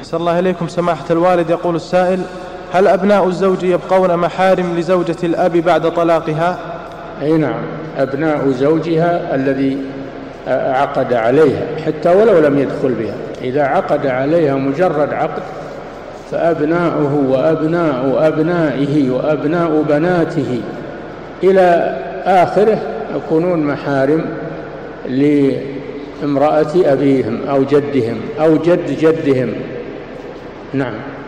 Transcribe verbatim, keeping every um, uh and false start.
أحسن الله إليكم سماحة الوالد. يقول السائل: هل أبناء الزوج يبقون محارم لزوجة الأب بعد طلاقها؟ أي نعم، أبناء زوجها الذي عقد عليها حتى ولو لم يدخل بها، إذا عقد عليها مجرد عقد فأبناؤه وأبناء أبنائه وأبناء بناته إلى آخره يكونون محارم لامرأة أبيهم أو جدهم أو جد جدهم. نعم.